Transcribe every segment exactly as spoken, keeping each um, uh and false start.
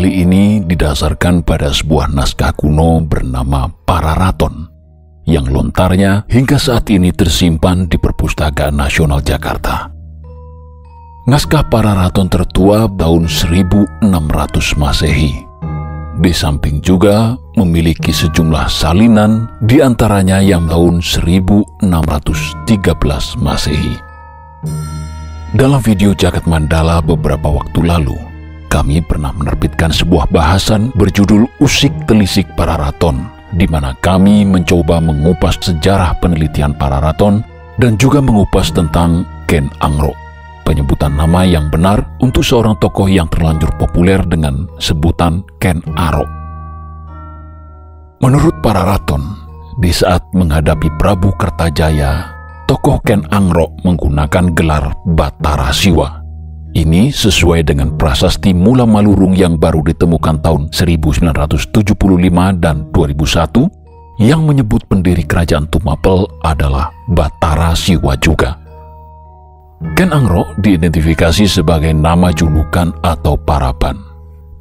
kali ini didasarkan pada sebuah naskah kuno bernama Pararaton, yang lontarnya hingga saat ini tersimpan di Perpustakaan Nasional Jakarta. Naskah Pararaton tertua tahun seribu enam ratus Masehi. Di samping juga memiliki sejumlah salinan, diantaranya yang tahun seribu enam ratus tiga belas Masehi. Dalam video Jagad Mandala beberapa waktu lalu, kami pernah menerbitkan sebuah bahasan berjudul Usik Telisik Pararaton, di mana kami mencoba mengupas sejarah penelitian Pararaton dan juga mengupas tentang Ken Angrok, penyebutan nama yang benar untuk seorang tokoh yang terlanjur populer dengan sebutan Ken Angrok. Menurut Pararaton, di saat menghadapi Prabu Kertajaya, tokoh Ken Angrok menggunakan gelar Batara Siwa. Ini sesuai dengan prasasti Mula Malurung yang baru ditemukan tahun seribu sembilan ratus tujuh puluh lima dan dua ribu satu, yang menyebut pendiri kerajaan Tumapel adalah Batara Siwa juga. Ken Angrok diidentifikasi sebagai nama julukan atau paraban.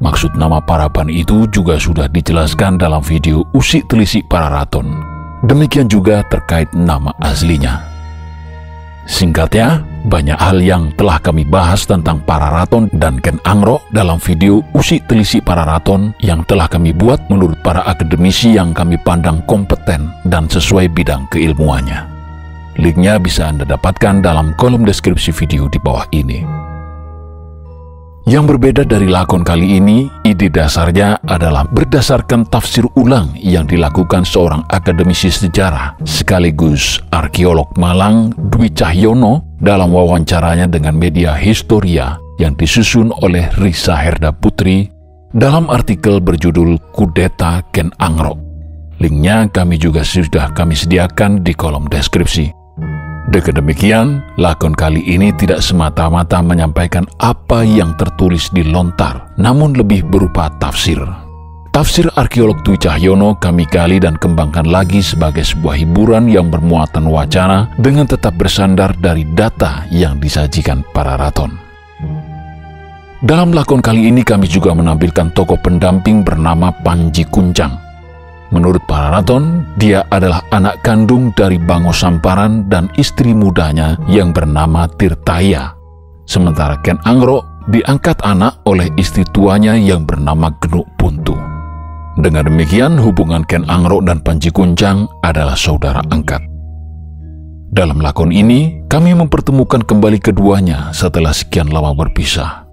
Maksud nama paraban itu juga sudah dijelaskan dalam video Usik Telisik Pararaton. Demikian juga terkait nama aslinya. Singkatnya, banyak hal yang telah kami bahas tentang Pararaton dan Ken Angrok dalam video Usik Telisik Pararaton yang telah kami buat menurut para akademisi yang kami pandang kompeten dan sesuai bidang keilmuannya. Linknya bisa Anda dapatkan dalam kolom deskripsi video di bawah ini. Yang berbeda dari lakon kali ini, ide dasarnya adalah berdasarkan tafsir ulang yang dilakukan seorang akademisi sejarah sekaligus arkeolog Malang Dwi Cahyono dalam wawancaranya dengan media Historia yang disusun oleh Risa Herda Putri dalam artikel berjudul Kudeta Ken Angrok. Linknya kami juga sudah kami sediakan di kolom deskripsi. Dengan demikian, lakon kali ini tidak semata-mata menyampaikan apa yang tertulis di lontar, namun lebih berupa tafsir. Tafsir arkeolog Dwi Cahyono kami gali dan kembangkan lagi sebagai sebuah hiburan yang bermuatan wacana dengan tetap bersandar dari data yang disajikan Pararaton. Dalam lakon kali ini kami juga menampilkan tokoh pendamping bernama Panji Kuncang. Menurut Pararaton, dia adalah anak kandung dari Bango Samparan dan istri mudanya yang bernama Tirtaya. Sementara Ken Angrok diangkat anak oleh istri tuanya yang bernama Genuk Buntu. Dengan demikian, hubungan Ken Angrok dan Panji Kuncang adalah saudara angkat. Dalam lakon ini, kami mempertemukan kembali keduanya setelah sekian lama berpisah.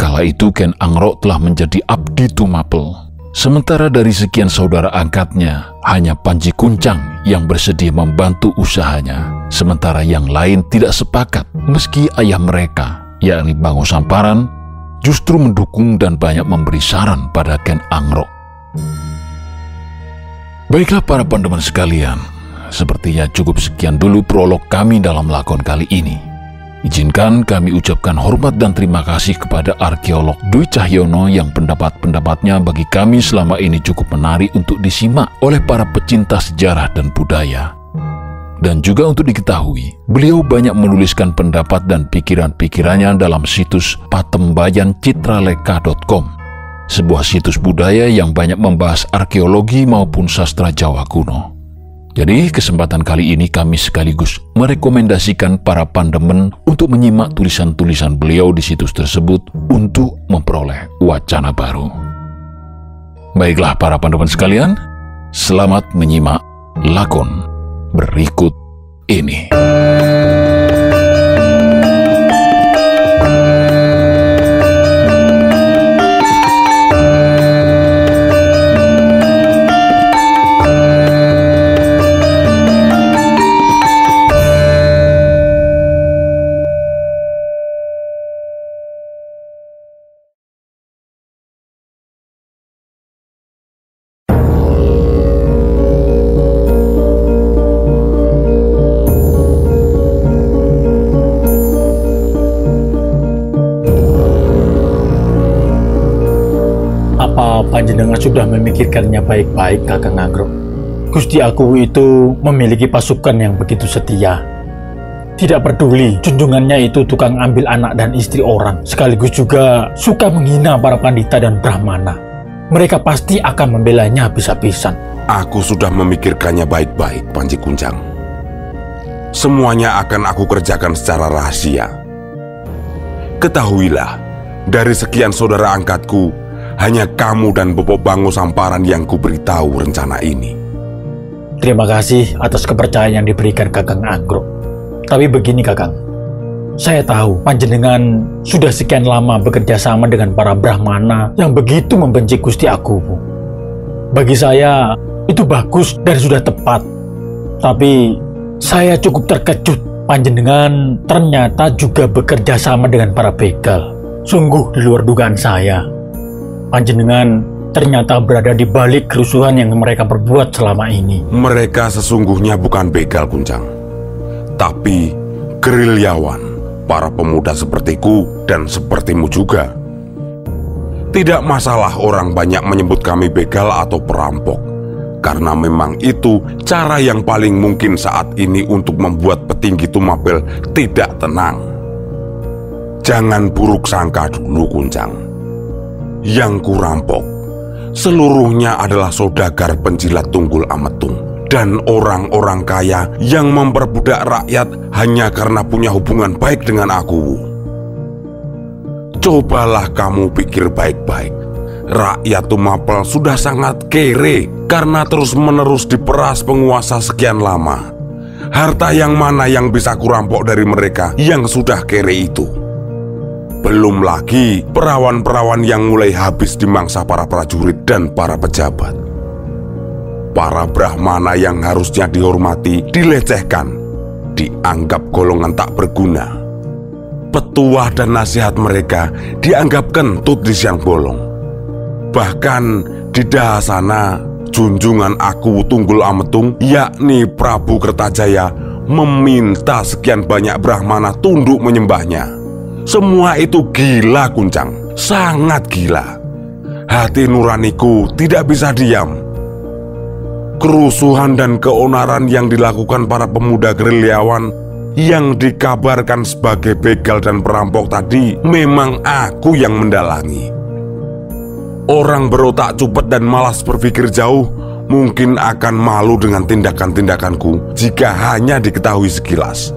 Kala itu, Ken Angrok telah menjadi abdi Tumapel. Sementara dari sekian saudara angkatnya, hanya Panji Kuncang yang bersedia membantu usahanya, sementara yang lain tidak sepakat meski ayah mereka, yakni Bango Samparan, justru mendukung dan banyak memberi saran pada Ken Angrok. Baiklah para pandeman sekalian, sepertinya cukup sekian dulu prolog kami dalam lakon kali ini. Izinkan kami ucapkan hormat dan terima kasih kepada arkeolog Dwi Cahyono yang pendapat-pendapatnya bagi kami selama ini cukup menarik untuk disimak oleh para pecinta sejarah dan budaya. Dan juga untuk diketahui, beliau banyak menuliskan pendapat dan pikiran-pikirannya dalam situs patembayancitraleka titik com, sebuah situs budaya yang banyak membahas arkeologi maupun sastra Jawa kuno. Jadi, kesempatan kali ini kami sekaligus merekomendasikan para pandemen untuk menyimak tulisan-tulisan beliau di situs tersebut untuk memperoleh wacana baru. Baiklah para pandemen sekalian, selamat menyimak lakon berikut ini. Panjenengan sudah memikirkannya baik-baik, Kakang Angrok. Gusti aku itu memiliki pasukan yang begitu setia. tidak peduli junjungannya itu tukang ambil anak dan istri orang, sekaligus juga suka menghina para pandita dan brahmana. Mereka pasti akan membelanya habis-habisan. Aku sudah memikirkannya baik-baik, Panji Kuncang. Semuanya akan aku kerjakan secara rahasia. Ketahuilah, dari sekian saudara angkatku, hanya kamu dan Bapak Bango Samparan yang kuberitahu rencana ini. Terima kasih atas kepercayaan yang diberikan Kakang Angrok. Tapi begini Kakang, saya tahu panjenengan sudah sekian lama bekerja sama dengan para brahmana yang begitu membenci Gusti Agung. Bagi saya itu bagus dan sudah tepat. Tapi saya cukup terkejut panjenengan ternyata juga bekerja sama dengan para begal. Sungguh di luar dugaan saya. Panjenengan ternyata berada di balik kerusuhan yang mereka perbuat selama ini. Mereka sesungguhnya bukan begal, Kuncang, tapi gerilyawan. Para pemuda sepertiku dan sepertimu juga. Tidak masalah orang banyak menyebut kami begal atau perampok, karena memang itu cara yang paling mungkin saat ini untuk membuat petinggi Tumapel tidak tenang. Jangan buruk sangka dulu, Kuncang. Yang kurampok seluruhnya adalah saudagar penjilat Tunggul Ametung dan orang-orang kaya yang memperbudak rakyat hanya karena punya hubungan baik dengan aku. Cobalah kamu pikir baik-baik. Rakyat Tumapel sudah sangat kere karena terus-menerus diperas penguasa sekian lama. Harta yang mana yang bisa kurampok dari mereka yang sudah kere itu? Belum lagi perawan-perawan yang mulai habis dimangsa para prajurit dan para pejabat. Para brahmana yang harusnya dihormati, dilecehkan, dianggap golongan tak berguna. Petuah dan nasihat mereka dianggap kentut di siang bolong. Bahkan di Daha sana, junjungan aku Tunggul Ametung, yakni Prabu Kertajaya, meminta sekian banyak brahmana tunduk menyembahnya. Semua itu gila, Kuncang, sangat gila. Hati nuraniku tidak bisa diam. Kerusuhan dan keonaran yang dilakukan para pemuda gerilyawan yang dikabarkan sebagai begal dan perampok tadi memang aku yang mendalangi. Orang berotak cupet dan malas berpikir jauh mungkin akan malu dengan tindakan-tindakanku jika hanya diketahui sekilas.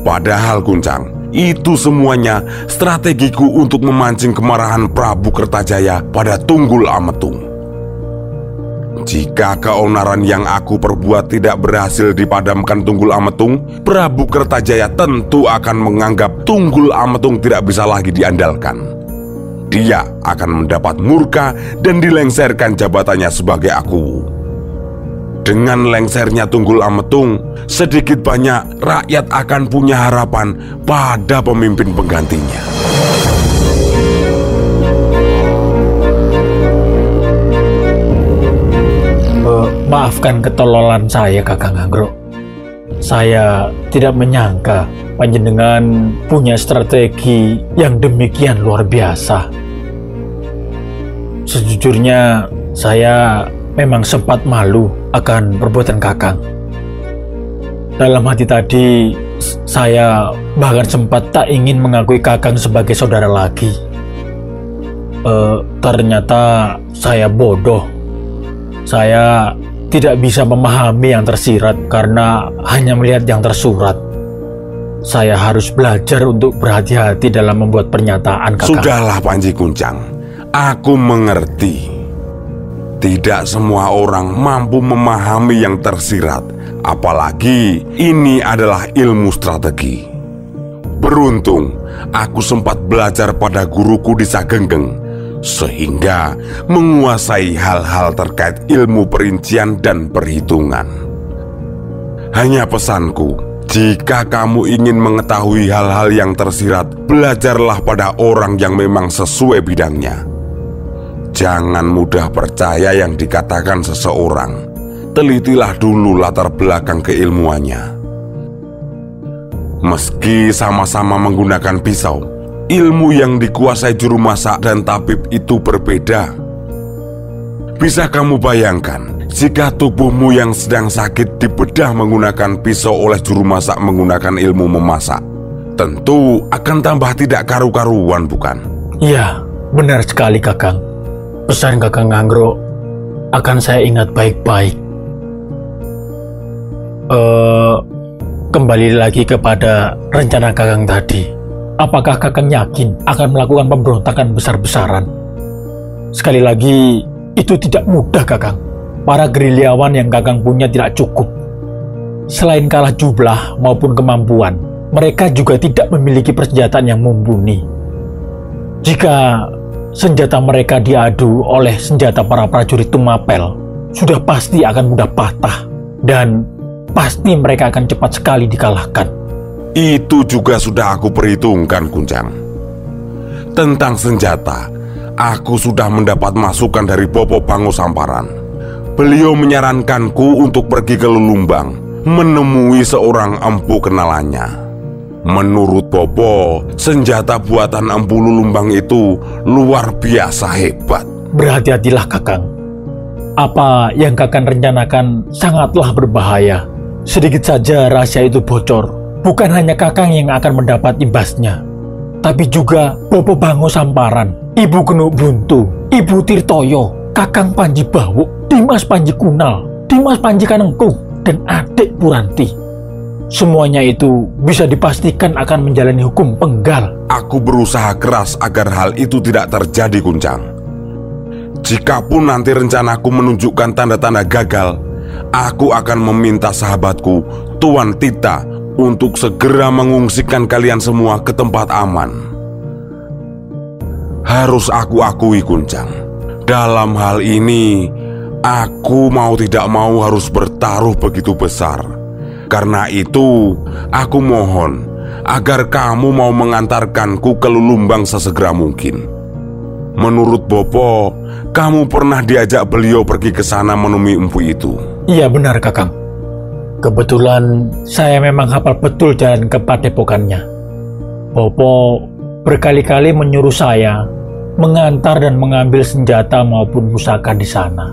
Padahal, Kuncang, itu semuanya strategiku untuk memancing kemarahan Prabu Kertajaya pada Tunggul Ametung. Jika keonaran yang aku perbuat tidak berhasil dipadamkan Tunggul Ametung, Prabu Kertajaya tentu akan menganggap Tunggul Ametung tidak bisa lagi diandalkan. Dia akan mendapat murka dan dilengserkan jabatannya sebagai aku. Dengan lengsernya Tunggul Ametung, sedikit banyak rakyat akan punya harapan pada pemimpin penggantinya. Maafkan ketololan saya, Kakang Angrok. Saya tidak menyangka panjenengan punya strategi yang demikian luar biasa. Sejujurnya, saya memang sempat malu akan perbuatan Kakang. Dalam hati tadi, saya bahkan sempat tak ingin mengakui Kakang sebagai saudara lagi. E, ternyata saya bodoh. Saya tidak bisa memahami yang tersirat karena hanya melihat yang tersurat. Saya harus belajar untuk berhati-hati dalam membuat pernyataan, Kakang. Sudahlah, Panji Kuncang, aku mengerti. Tidak semua orang mampu memahami yang tersirat, apalagi ini adalah ilmu strategi. Beruntung, aku sempat belajar pada guruku di Sagengeng, sehingga menguasai hal-hal terkait ilmu perincian dan perhitungan. Hanya pesanku, jika kamu ingin mengetahui hal-hal yang tersirat, belajarlah pada orang yang memang sesuai bidangnya. Jangan mudah percaya yang dikatakan seseorang. Telitilah dulu latar belakang keilmuannya. Meski sama-sama menggunakan pisau, ilmu yang dikuasai juru masak dan tabib itu berbeda. Bisa kamu bayangkan Jika tubuhmu yang sedang sakit dibedah menggunakan pisau oleh juru masak menggunakan ilmu memasak, tentu akan tambah tidak karu-karuan, bukan? Ya, benar sekali Kakang. Pesan Kakang Angrok akan saya ingat baik-baik. Uh, kembali lagi kepada rencana Kakang tadi. Apakah Kakang yakin akan melakukan pemberontakan besar-besaran? Sekali lagi, itu tidak mudah Kakang. Para gerilyawan yang Kakang punya tidak cukup. Selain kalah jumlah maupun kemampuan, mereka juga tidak memiliki persenjataan yang mumpuni. Jika senjata mereka diadu oleh senjata para prajurit Tumapel, sudah pasti akan mudah patah dan pasti mereka akan cepat sekali dikalahkan. Itu juga sudah aku perhitungkan, Kuncang. Tentang senjata, aku sudah mendapat masukan dari Bopo Bango Samparan. Beliau menyarankanku untuk pergi ke Lulumbang menemui seorang empu kenalannya. Menurut Bopo, senjata buatan empu Lulumbang itu luar biasa hebat. Berhati-hatilah Kakang. Apa yang Kakang rencanakan sangatlah berbahaya. Sedikit saja rahasia itu bocor, bukan hanya Kakang yang akan mendapat imbasnya, tapi juga Bopo Bango Samparan, Ibu Genuk Buntu, Ibu Tirtaya, Kakang Panji Bawuk, Dimas Panji Kunal, Dimas Panji Kanengkung, dan adik Puranti. Semuanya itu bisa dipastikan akan menjalani hukum penggal. Aku berusaha keras agar hal itu tidak terjadi, Kuncang. Jikapun nanti rencanaku menunjukkan tanda-tanda gagal, aku akan meminta sahabatku, Tuan Tita, untuk segera mengungsikan kalian semua ke tempat aman. Harus aku akui, Kuncang, dalam hal ini, aku mau tidak mau harus bertaruh begitu besar. Karena itu, aku mohon agar kamu mau mengantarkanku ke Lulumbang sesegera mungkin. Menurut Bopo, kamu pernah diajak beliau pergi ke sana menemui empu itu. Iya benar, Kakang. Kebetulan saya memang hafal betul jalan ke padepokannya. Bopo berkali-kali menyuruh saya mengantar dan mengambil senjata maupun pusaka di sana.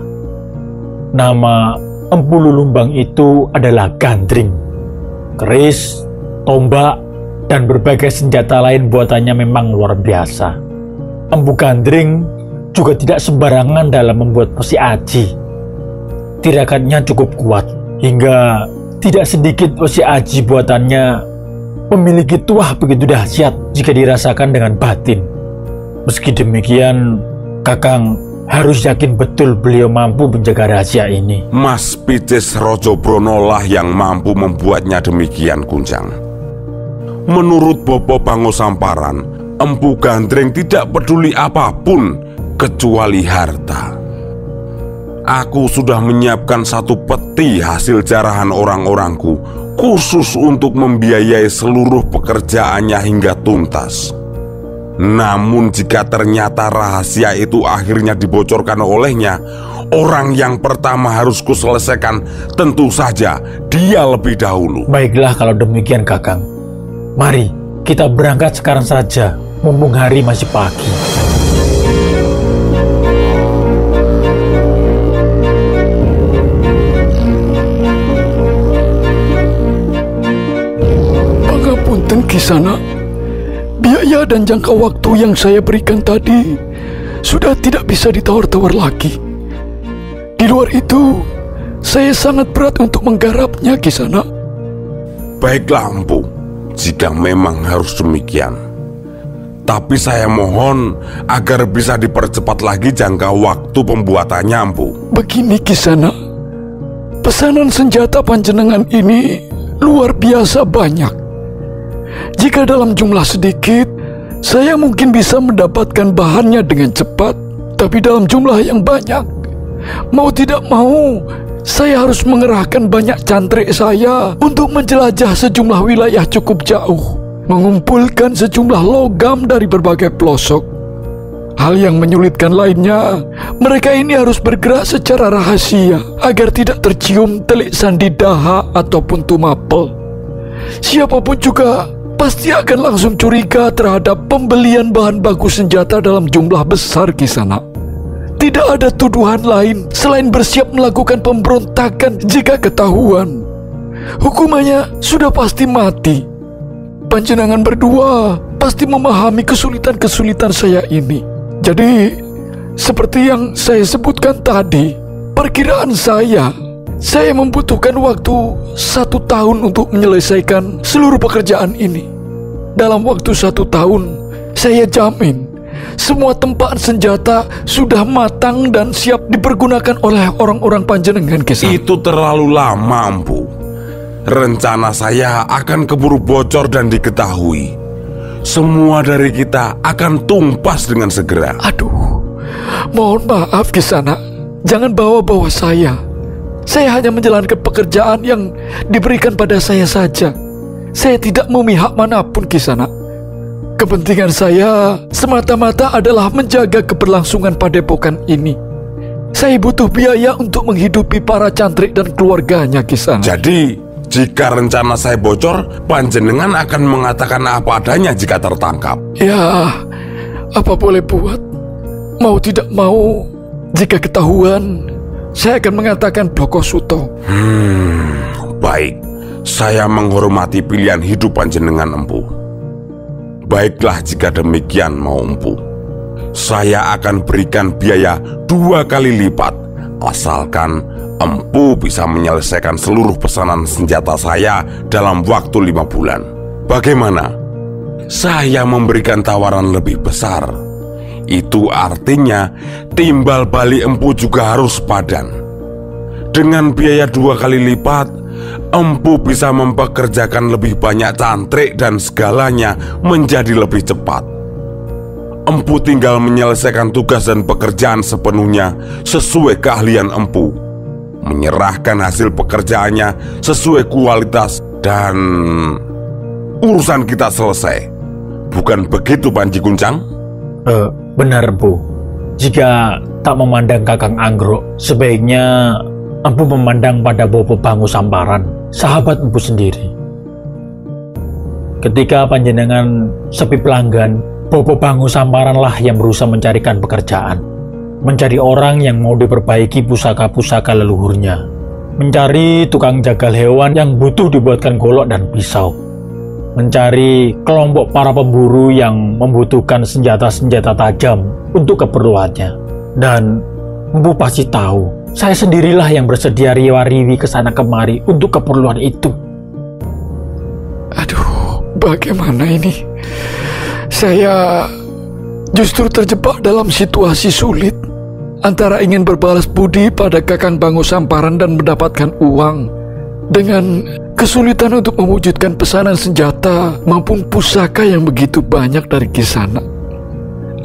Nama empu Lulumbang itu adalah Gandring. Keris, tombak, dan berbagai senjata lain buatannya memang luar biasa. Empu Gandring juga tidak sembarangan dalam membuat besi aji. Tirakatnya cukup kuat, hingga tidak sedikit besi aji buatannya memiliki tuah begitu dahsyat jika dirasakan dengan batin. Meski demikian, Kakang harus yakin betul beliau mampu menjaga rahasia ini. Mas Pitis Rojo Brono lah yang mampu membuatnya demikian, Kuncang. Menurut Bopo Bango Samparan, Empu Gandring tidak peduli apapun kecuali harta. Aku sudah menyiapkan satu peti hasil jarahan orang-orangku khusus untuk membiayai seluruh pekerjaannya hingga tuntas. Namun jika ternyata rahasia itu akhirnya dibocorkan olehnya, orang yang pertama harus kuselesaikan tentu saja dia lebih dahulu. Baiklah kalau demikian Kakang. Mari kita berangkat sekarang saja, mumpung hari masih pagi. Pangapunten Kisana, biaya dan jangka waktu yang saya berikan tadi sudah tidak bisa ditawar-tawar lagi. Di luar itu, saya sangat berat untuk menggarapnya, Kisana. Baiklah, Empu, jika memang harus demikian. Tapi saya mohon agar bisa dipercepat lagi jangka waktu pembuatannya, Empu. Begini, Kisana, pesanan senjata panjenengan ini luar biasa banyak. Jika dalam jumlah sedikit, saya mungkin bisa mendapatkan bahannya dengan cepat, tapi dalam jumlah yang banyak, mau tidak mau, saya harus mengerahkan banyak cantrik saya untuk menjelajah sejumlah wilayah cukup jauh, mengumpulkan sejumlah logam dari berbagai pelosok. Hal yang menyulitkan lainnya, mereka ini harus bergerak secara rahasia agar tidak tercium telik sandi Daha ataupun Tumapel. Siapapun juga pasti akan langsung curiga terhadap pembelian bahan baku senjata dalam jumlah besar, Kisana. Tidak ada tuduhan lain selain bersiap melakukan pemberontakan jika ketahuan. Hukumannya sudah pasti mati. Panjenengan berdua pasti memahami kesulitan-kesulitan saya ini. Jadi, seperti yang saya sebutkan tadi, perkiraan saya, saya membutuhkan waktu satu tahun untuk menyelesaikan seluruh pekerjaan ini. Dalam waktu satu tahun, saya jamin semua tempaan senjata sudah matang dan siap dipergunakan oleh orang-orang panjenengan kisah. Itu terlalu lama, Empu. Rencana saya akan keburu bocor dan diketahui. Semua dari kita akan tumpas dengan segera. Aduh, mohon maaf Kisana. Jangan bawa-bawa saya. Saya hanya menjalankan pekerjaan yang diberikan pada saya saja. Saya tidak memihak manapun Kisana. Kepentingan saya semata-mata adalah menjaga keberlangsungan padepokan ini. Saya butuh biaya untuk menghidupi para cantrik dan keluarganya, Kisana. Jadi, jika rencana saya bocor, panjenengan akan mengatakan apa adanya jika tertangkap. Ya, apa boleh buat. Mau tidak mau, jika ketahuan, saya akan mengatakan Blokosuto. Hmm, baik. Saya menghormati pilihan hidup panjenengan, Empu. Baiklah jika demikian mau Empu, saya akan berikan biaya dua kali lipat, asalkan Empu bisa menyelesaikan seluruh pesanan senjata saya dalam waktu lima bulan. Bagaimana? Saya memberikan tawaran lebih besar. Itu artinya timbal balik Empu juga harus padan. Dengan biaya dua kali lipat, Empu bisa mempekerjakan lebih banyak cantrik dan segalanya menjadi lebih cepat. Empu tinggal menyelesaikan tugas dan pekerjaan sepenuhnya sesuai keahlian Empu, menyerahkan hasil pekerjaannya sesuai kualitas, dan urusan kita selesai. Bukan begitu Panji Kuncang? Uh, benar Bu. Jika tak memandang Kakang Angrok, sebaiknya Empu memandang pada Bopo Bango Samparan, sahabat Empu sendiri. Ketika panjenengan sepi pelanggan, Bopo Bango Samparanlah yang berusaha mencarikan pekerjaan, mencari orang yang mau diperbaiki pusaka-pusaka leluhurnya, mencari tukang jagal hewan yang butuh dibuatkan golok dan pisau, mencari kelompok para pemburu yang membutuhkan senjata-senjata tajam untuk keperluannya. Dan Empu pasti tahu, saya sendirilah yang bersedia riwa-riwi kesana kemari untuk keperluan itu. Aduh, bagaimana ini? Saya justru terjebak dalam situasi sulit, antara ingin berbalas budi pada Kakang Bango Samparan dan mendapatkan uang, dengan kesulitan untuk mewujudkan pesanan senjata maupun pusaka yang begitu banyak dari Kisana.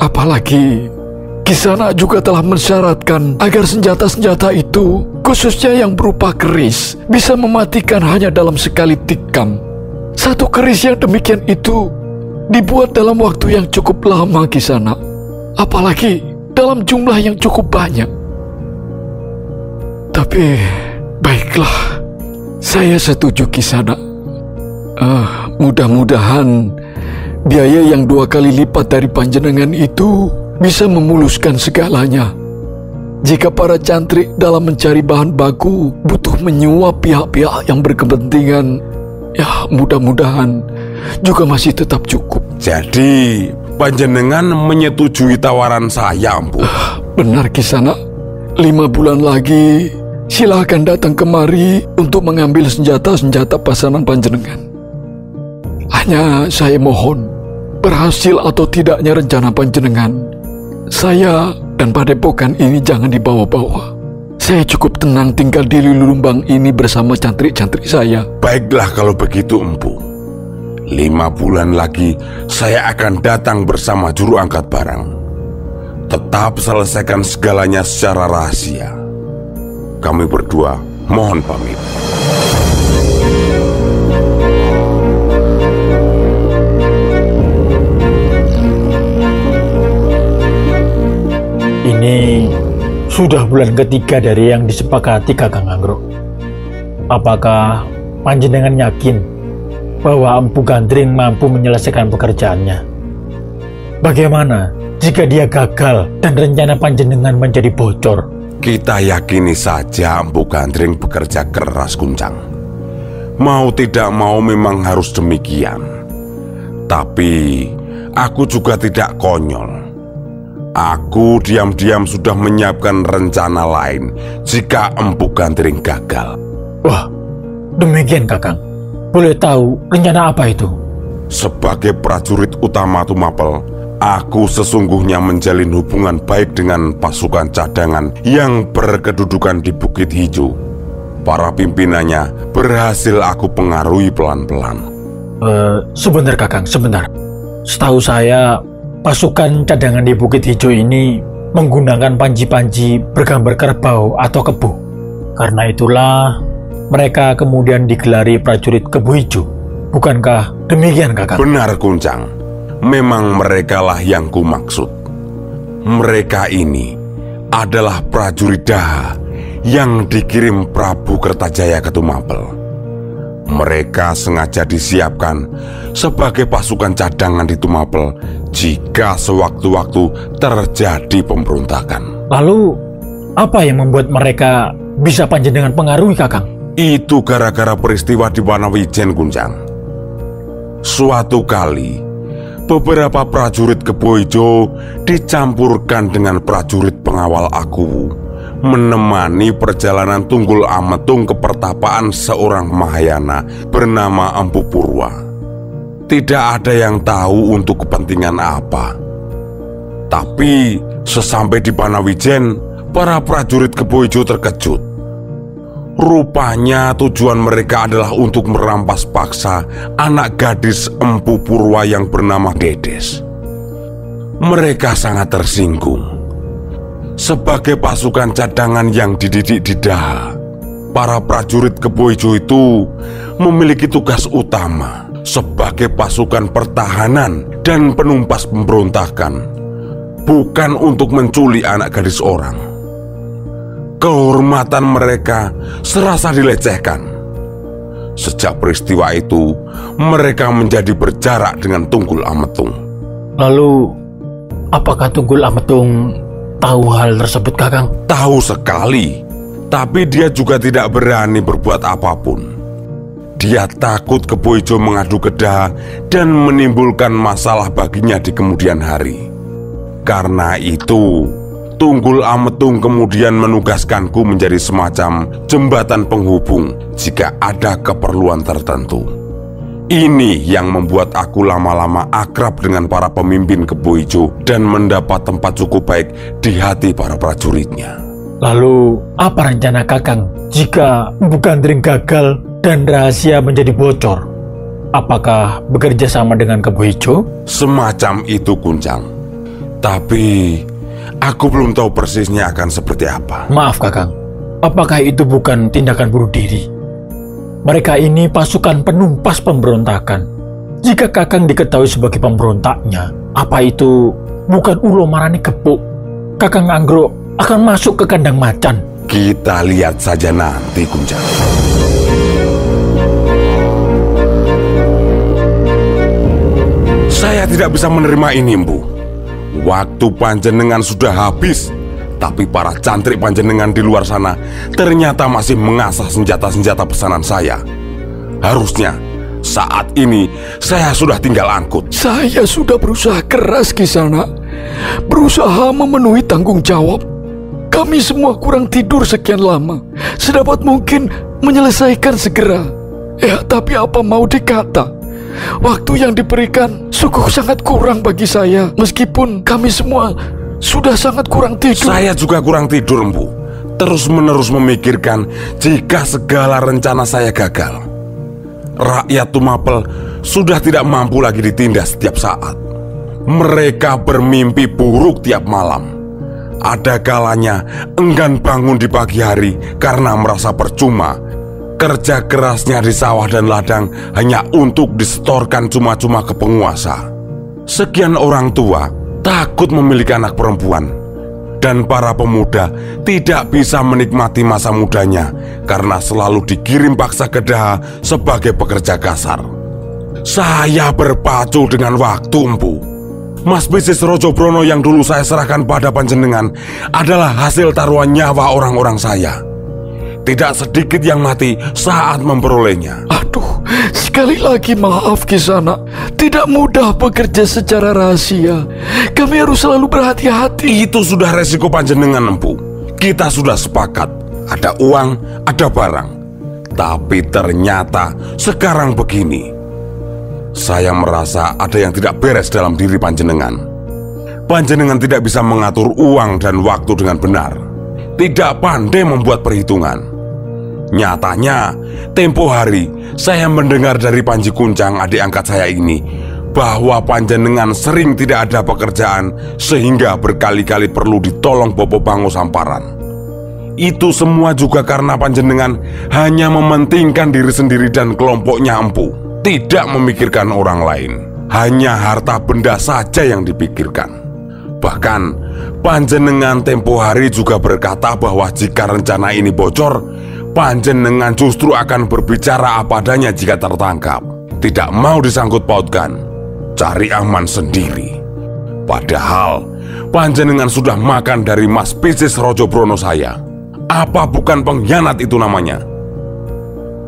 Apalagi Kisana juga telah mensyaratkan agar senjata-senjata itu, khususnya yang berupa keris, bisa mematikan hanya dalam sekali tikam. Satu keris yang demikian itu dibuat dalam waktu yang cukup lama Kisana, apalagi dalam jumlah yang cukup banyak. Tapi baiklah, saya setuju Kisana. Ah, mudah-mudahan biaya yang dua kali lipat dari panjenengan itu bisa memuluskan segalanya. Jika para cantrik dalam mencari bahan baku butuh menyuap pihak-pihak yang berkepentingan, ya mudah-mudahan juga masih tetap cukup. Jadi panjenengan menyetujui tawaran saya, Empu? Benar Kisana. Lima bulan lagi silahkan datang kemari untuk mengambil senjata-senjata pasangan panjenengan. Hanya saya mohon, berhasil atau tidaknya rencana panjenengan, saya dan padepokan ini jangan dibawa-bawa. Saya cukup tenang tinggal di Lulumbang ini bersama cantrik-cantrik saya. Baiklah kalau begitu Empu. Lima bulan lagi saya akan datang bersama juru angkat barang. Tetap selesaikan segalanya secara rahasia. Kami berdua mohon pamit. Ini sudah bulan ketiga dari yang disepakati Kakang Angrok. Apakah panjenengan yakin bahwa Empu Gandring mampu menyelesaikan pekerjaannya? Bagaimana jika dia gagal dan rencana panjenengan menjadi bocor? Kita yakini saja Empu Gandring bekerja keras, Kuncang. Mau tidak mau memang harus demikian. Tapi aku juga tidak konyol. Aku diam-diam sudah menyiapkan rencana lain jika Empu Gandring gagal. Wah, demikian Kakang. Boleh tahu rencana apa itu? Sebagai prajurit utama Tumapel, aku sesungguhnya menjalin hubungan baik dengan pasukan cadangan yang berkedudukan di Bukit Hijau. Para pimpinannya berhasil aku pengaruhi pelan-pelan. Uh, sebentar Kakang, sebentar. Setahu saya, pasukan cadangan di Bukit Hijau ini menggunakan panji-panji bergambar kerbau atau kebu. Karena itulah mereka kemudian digelari prajurit Kebo Ijo. Bukankah demikian, Kakak? Benar, Kuncang. Memang merekalah yang kumaksud. Mereka ini adalah prajurit Daha yang dikirim Prabu Kertajaya ke Tumapel. Mereka sengaja disiapkan sebagai pasukan cadangan di Tumapel jika sewaktu-waktu terjadi pemberontakan. Lalu, apa yang membuat mereka bisa panjenengan pengaruhi, Kakang? Itu gara-gara peristiwa di Wanawijen Gunjang. Suatu kali, beberapa prajurit Kebo Ijo dicampurkan dengan prajurit pengawal aku menemani perjalanan Tunggul Ametung ke pertapaan seorang Mahayana bernama Empu Purwa. Tidak ada yang tahu untuk kepentingan apa. Tapi sesampai di Wanawijen, para prajurit Kebo Ijo terkejut. Rupanya tujuan mereka adalah untuk merampas paksa anak gadis Empu Purwa yang bernama Dedes. Mereka sangat tersinggung. Sebagai pasukan cadangan yang dididik di Daha, para prajurit Kebo Ijo itu memiliki tugas utama sebagai pasukan pertahanan dan penumpas pemberontakan, bukan untuk menculik anak gadis orang. Kehormatan mereka serasa dilecehkan. Sejak peristiwa itu, mereka menjadi berjarak dengan Tunggul Ametung. Lalu, apakah Tunggul Ametung tahu hal tersebut, Kakang? Tahu sekali, tapi dia juga tidak berani berbuat apapun. Dia takut Kebo Ijo mengadu ke Daha dan menimbulkan masalah baginya di kemudian hari. Karena itu, Tunggul Ametung kemudian menugaskanku menjadi semacam jembatan penghubung jika ada keperluan tertentu. Ini yang membuat aku lama-lama akrab dengan para pemimpin Kebo Ijo dan mendapat tempat cukup baik di hati para prajuritnya. Lalu, apa rencana Kakang jika Empu Gandring gagal dan rahasia menjadi bocor? Apakah bekerja sama dengan Kebo Ijo? Semacam itu, Kuncang. Tapi, aku belum tahu persisnya akan seperti apa. Maaf, Kakang. Apakah itu bukan tindakan bunuh diri? Mereka ini pasukan penumpas pemberontakan. Jika Kakang diketahui sebagai pemberontaknya, apa itu bukan ulo marani gebuk? Kakang Angrok akan masuk ke kandang macan. Kita lihat saja nanti, Kuncang. Saya tidak bisa menerima ini, Bu. Waktu panjenengan sudah habis. Tapi para cantrik panjenengan di luar sana ternyata masih mengasah senjata-senjata pesanan saya. Harusnya saat ini saya sudah tinggal angkut. Saya sudah berusaha keras di sana, berusaha memenuhi tanggung jawab. Kami semua kurang tidur sekian lama, sedapat mungkin menyelesaikan segera. Ya, tapi apa mau dikata? Waktu yang diberikan sungguh sangat kurang bagi saya, meskipun kami semua sudah sangat kurang tidur. Saya juga kurang tidur, Bu. Terus-menerus memikirkan jika segala rencana saya gagal. Rakyat Tumapel sudah tidak mampu lagi ditindas setiap saat. Mereka bermimpi buruk tiap malam. Ada kalanya enggan bangun di pagi hari karena merasa percuma. Kerja kerasnya di sawah dan ladang hanya untuk disetorkan cuma-cuma ke penguasa. Sekian orang tua takut memiliki anak perempuan, dan para pemuda tidak bisa menikmati masa mudanya karena selalu dikirim paksa ke Daha sebagai pekerja kasar. Saya berpacu dengan waktu, Empu. Mas Pitis Rojo Brono yang dulu saya serahkan pada panjenengan adalah hasil taruhan nyawa orang-orang saya. Tidak sedikit yang mati saat memperolehnya. Aduh, sekali lagi maaf Kisana. Tidak mudah bekerja secara rahasia. Kami harus selalu berhati-hati. Itu sudah resiko panjenengan, Empu. Kita sudah sepakat. Ada uang, ada barang. Tapi ternyata sekarang begini. Saya merasa ada yang tidak beres dalam diri panjenengan. Panjenengan tidak bisa mengatur uang dan waktu dengan benar. Tidak pandai membuat perhitungan. Nyatanya, tempo hari saya mendengar dari Panji Kuncang, adik angkat saya ini, bahwa panjenengan sering tidak ada pekerjaan sehingga berkali-kali perlu ditolong Bopo Bango Samparan. Itu semua juga karena panjenengan hanya mementingkan diri sendiri dan kelompoknya, Empu. Tidak memikirkan orang lain. Hanya harta benda saja yang dipikirkan. Bahkan panjenengan tempo hari juga berkata bahwa jika rencana ini bocor, panjenengan justru akan berbicara apa adanya jika tertangkap. Tidak mau disangkut pautkan, cari aman sendiri. Padahal panjenengan sudah makan dari Mas Pitis Rojo Brono saya. Apa bukan pengkhianat itu namanya?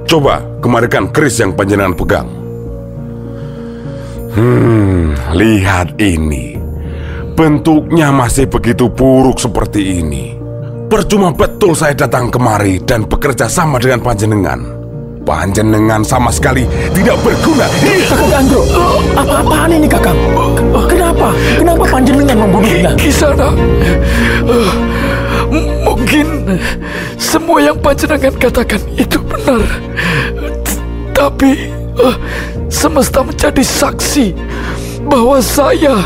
Coba kemarikan keris yang panjenengan pegang. Hmm, lihat ini. Bentuknya masih begitu buruk seperti ini. Percuma betul saya datang kemari dan bekerja sama dengan panjenengan. Panjenengan sama sekali tidak berguna. Kakang Angrok, apa-apaan ini Kakang? Kenapa? Kenapa panjenengan membunuhnya? Kisana, mungkin semua yang panjenengan katakan itu benar. Tapi semesta menjadi saksi bahwa saya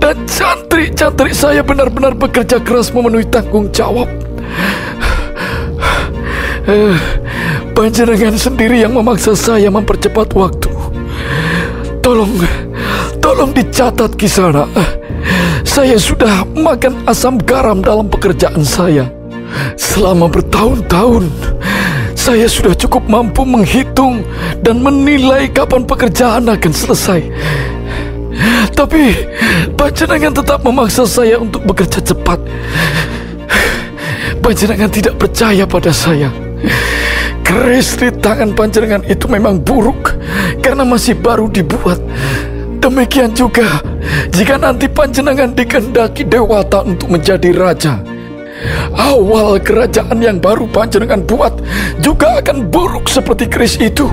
dan cantrik-cantrik saya benar-benar bekerja keras memenuhi tanggung jawab. Panjenengan sendiri yang memaksa saya mempercepat waktu. Tolong, tolong dicatat Kisana. Saya sudah makan asam garam dalam pekerjaan saya. Selama bertahun-tahun, saya sudah cukup mampu menghitung dan menilai kapan pekerjaan akan selesai. Tapi panjenengan tetap memaksa saya untuk bekerja cepat. Panjenengan tidak percaya pada saya. Keris di tangan panjenengan itu memang buruk karena masih baru dibuat. Demikian juga jika nanti panjenengan dikehendaki dewata untuk menjadi raja, awal kerajaan yang baru panjenengan buat juga akan buruk seperti keris itu.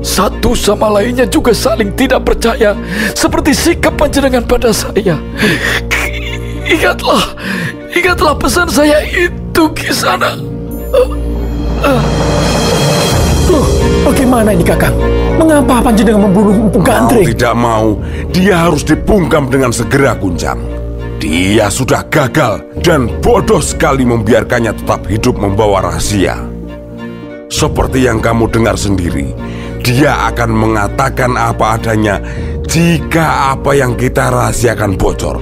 Satu sama lainnya juga saling tidak percaya seperti sikap panjenengan pada saya. Ingatlah, ingatlah pesan saya itu Kisana. Loh, bagaimana ini Kakang? Mengapa panjenengan membunuh Empu Gandring? Mau tidak mau, dia harus dibungkam dengan segera Kuncang. Dia sudah gagal dan bodoh sekali membiarkannya tetap hidup membawa rahasia. Seperti yang kamu dengar sendiri, dia akan mengatakan apa adanya jika apa yang kita rahasiakan bocor.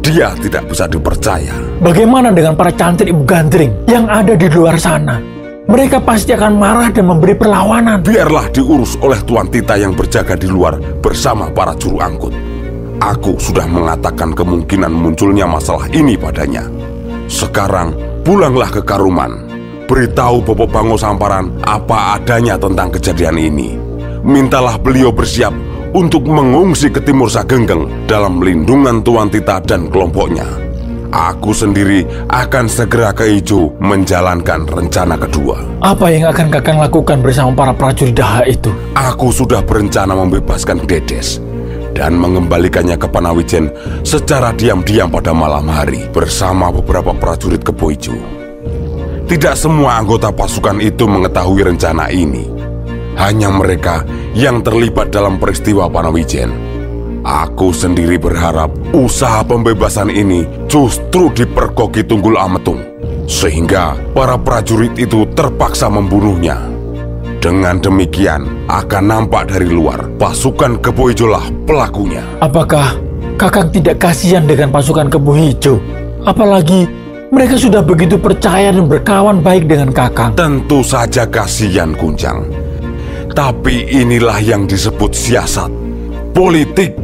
Dia tidak bisa dipercaya. Bagaimana dengan para cantrik Empu Gandring yang ada di luar sana? Mereka pasti akan marah dan memberi perlawanan. Biarlah diurus oleh Tuan Tita yang berjaga di luar bersama para juru angkut. Aku sudah mengatakan kemungkinan munculnya masalah ini padanya. Sekarang pulanglah ke Karuman. Beritahu Bopo Bango Samparan apa adanya tentang kejadian ini. Mintalah beliau bersiap untuk mengungsi ke timur Sagengeng dalam lindungan Tuan Tita dan kelompoknya. Aku sendiri akan segera ke Ijo menjalankan rencana kedua. Apa yang akan Kakang lakukan bersama para prajurit Daha itu? Aku sudah berencana membebaskan Dedes dan mengembalikannya ke Panawijen secara diam-diam pada malam hari bersama beberapa prajurit Kebo Ijo. Tidak semua anggota pasukan itu mengetahui rencana ini. Hanya mereka yang terlibat dalam peristiwa Panawijen. Aku sendiri berharap usaha pembebasan ini justru dipergoki Tunggul Ametung, sehingga para prajurit itu terpaksa membunuhnya. Dengan demikian akan nampak dari luar pasukan Kebo Ijo lah pelakunya. Apakah Kakang tidak kasihan dengan pasukan Kebo Ijo? Apalagi mereka sudah begitu percaya dan berkawan baik dengan Kakang. Tentu saja kasihan Kuncang. Tapi inilah yang disebut siasat politik.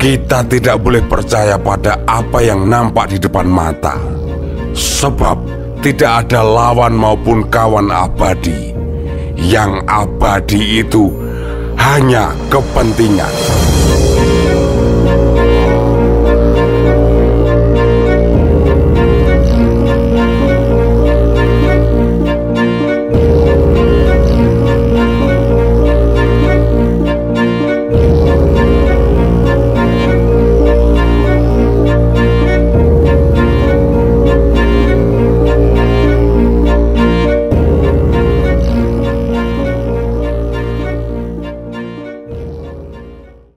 Kita tidak boleh percaya pada apa yang nampak di depan mata, sebab tidak ada lawan maupun kawan abadi. Yang abadi itu hanya kepentingan.